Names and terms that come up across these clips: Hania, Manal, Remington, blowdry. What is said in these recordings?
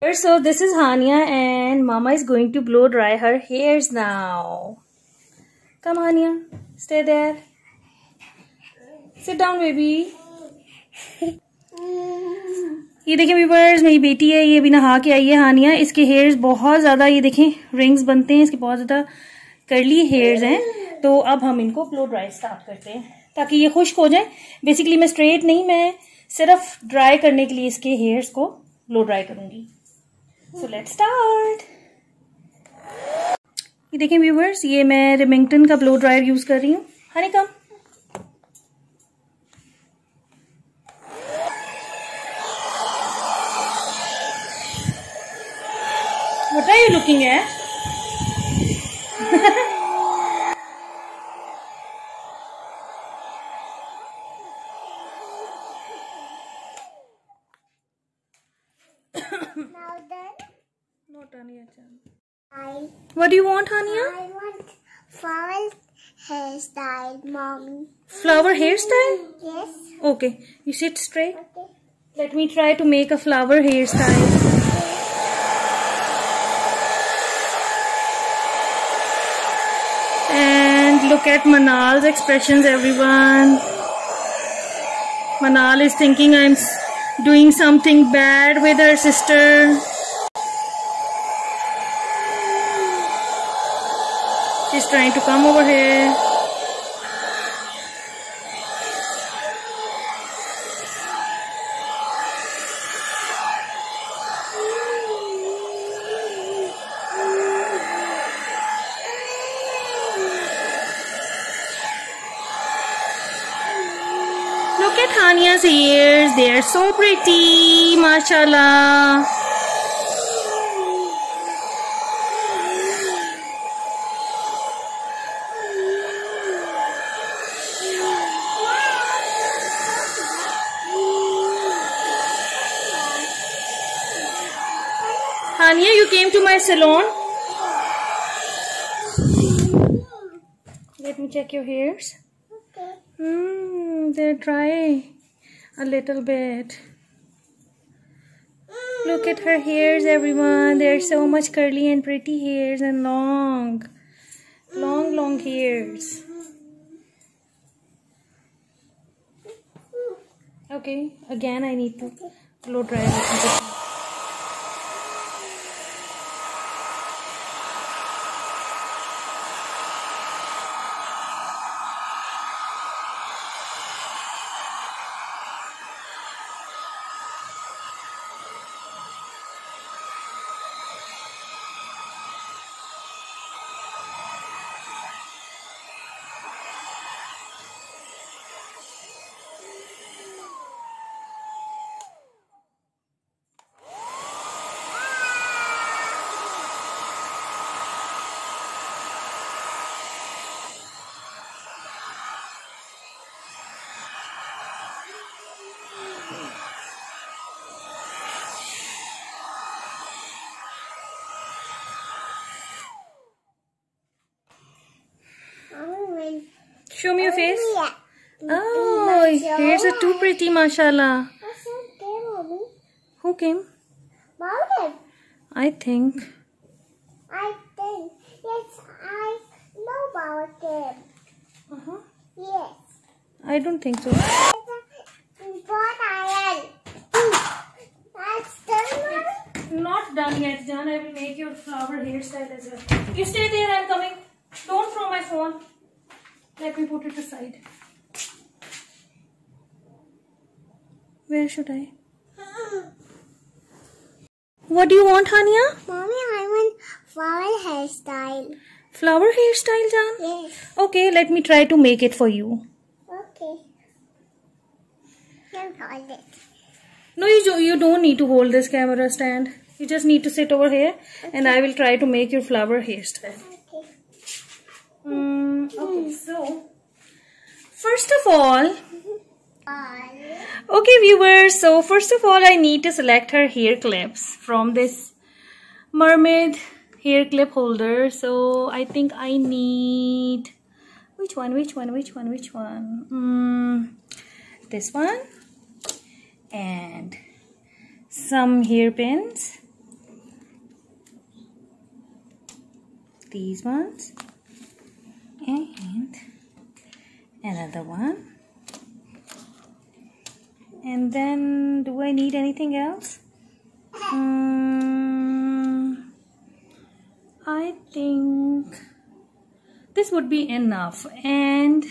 Here, so this is Hania and Mama is going to blow dry her hairs now. Come Hania, stay there. Sit down baby. ये देखें viewers, मेरी बेटी है, ये भी नहा के आई है हानिया. इसके हेयर्स बहुत ज़्यादा, ये देखें रिंग्स बनते हैं, इसके बहुत ज़्यादा कर्ली हेयर्स हैं. तो अब हम इनको ब्लो ड्राई स्टार्ट करते हैं ताकि ये खुश्क हो जाए. बेसिकली मैं स्ट्रेट नहीं, मैं सिर्फ ड्राई करने के लिए इसके हेयर्स को ब्लो ड्राई करूँगी. So let's start. ये देखें व्यूअर्स, ये मैं रेमिंगटन का ब्लो ड्रायर यूज़ कर रही हूँ. हनी कम. What are you looking at? Now then? Not Hania chan. What do you want, Hania? I want flower hairstyle, mommy. Flower hairstyle? Yes. Okay. You sit straight. Okay. Let me try to make a flower hairstyle. Look at Manal's expressions, everyone. Manal is thinking I'm doing something bad with her sister. She's trying to come over here. Look at Hania's ears, they are so pretty, mashallah. Hania, you came to my salon. Let me check your hairs. They dry a little bit. Look at her hairs, everyone. They're so much curly and pretty hairs and long, long, long hairs. Okay, again I need to blow dry it. Show me your face. Yeah. Oh, hairs are too pretty, mashallah. Who came? Mom. I think. Yes, I know Mom came. Uh-huh. Yes. I don't think so. That's done, Mom? Not done yet, John. I will make your flower hairstyle as well. You stay there, I'm coming. Don't throw my phone. Let me put it aside. Where should I? What do you want, Hania? Mommy, I want flower hairstyle. Flower hairstyle, Jan? Yes. Okay, let me try to make it for you. Okay. Can hold it. No, you don't need to hold this camera stand. You just need to sit over here, okay. And I will try to make your flower hairstyle. Okay. Okay, so first of all, okay viewers, so first of all I need to select her hair clips from this mermaid hair clip holder. So I think I need which one? This one and some hairpins these ones and another one. And then do I need anything else? I think this would be enough, and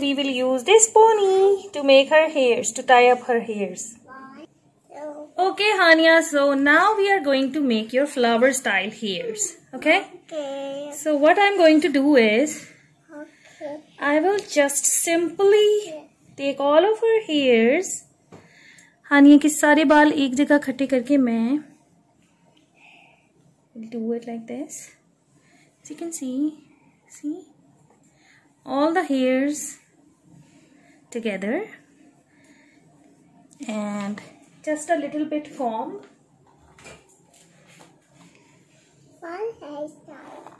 we will use this pony to make her hairs, to tie up her hairs. Okay, Hania, so now we are going to make your flower style hairs, okay? Okay. So what I'm going to do is, I will just simply take all of her hairs. Hania ke sare baal ek jagah khatte karke main will do it like this. As you can see all the hairs together and just a little bit comb. Fun hairstyle.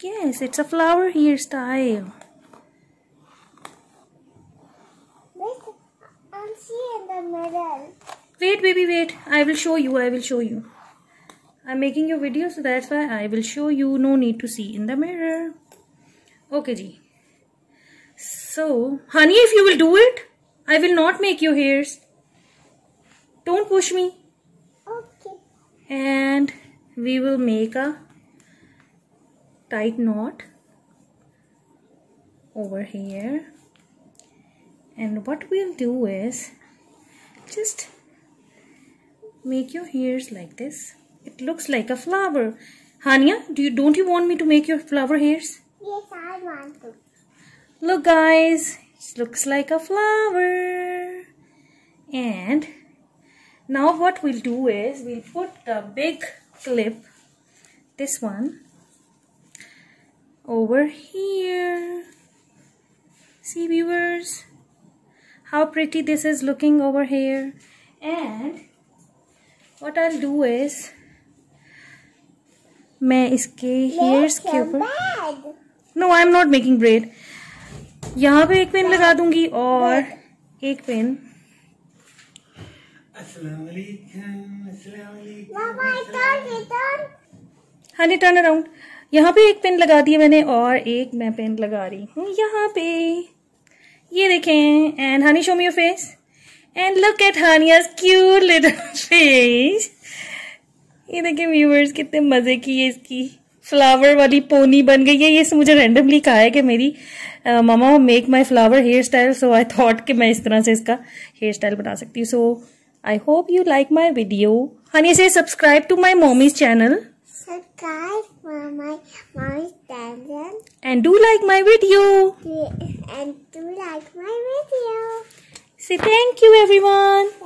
Yes, it's a flower hairstyle. In the middle. Wait, baby, wait. I will show you. I'm making your video, so that's why I will show you. No need to see in the mirror. Okay, ji. So, honey, if you will do it, I will not make your hairs. Don't push me. Okay. And we will make a tight knot over here. And what we'll do is just make your hairs like this. It looks like a flower. Hania, don't you want me to make your flower hairs? Yes, I want to. Look, guys, it looks like a flower. And now what we'll do is we'll put the big clip, this one, over here. See, viewers, how pretty this is looking over here. And what I'll do is main iske hairs ke upar, no, I'm not making braid. Yahan pe ek pin laga dungi aur ek pin. Assalamualaikum. Mama, turn. Honey, turn around. Yahan pe ek pin laga diye maine aur ek main pin laga rahi hu yahan pe. ये देखें. And Hani, show me your face. And look at Hania's cute little face. ये देखें viewers, कितने मजे की है इसकी flower वाली pony बन गई है. ये मुझे randomly कहा है कि मेरी mama make my flower hairstyle, so I thought कि मैं इस तरह से इसका hairstyle बना सकती हूँ. So I hope you like my video. Hani, say subscribe to my mommy's channel. Subscribe for my mommy's channel. And do like my video. And do like my video. Say thank you, everyone.